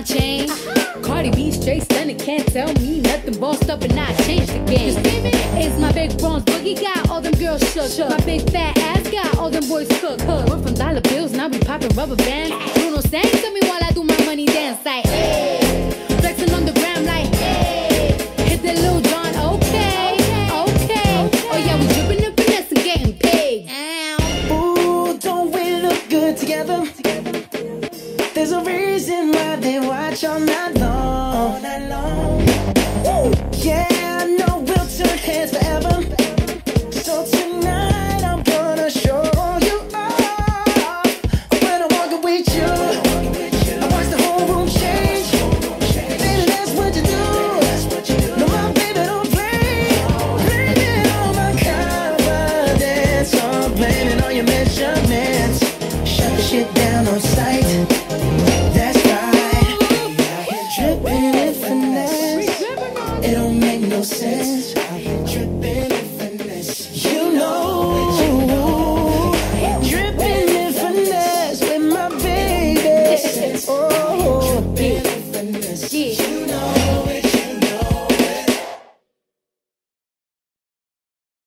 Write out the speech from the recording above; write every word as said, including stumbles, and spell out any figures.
my chain. Cardi B straight stunning, can't tell me nothing. Bossed up and I changed the game. It's my big bronze boogie, got all them girls shook. My big fat ass got all them boys cooked. We're from dollar bills, now we popping rubber bands. Bruno sang to me while I do my money dance. Like, hey. Flexing on the gram like, hey. Hit that Lil John, okay, okay, okay. Oh yeah, we dripping and finessing, getting paid. Ooh, don't we look good together? There's a reason why they watch all night long, all night long. Woo! Yeah, I know we'll turn heads forever. So tonight I'm gonna show you all. When I walk with you, I watch the whole room change. Baby, that's what you do. No, my baby, don't play. Blame it on my confidence, oh, blame it on your measurements. Shut the shit down on sight.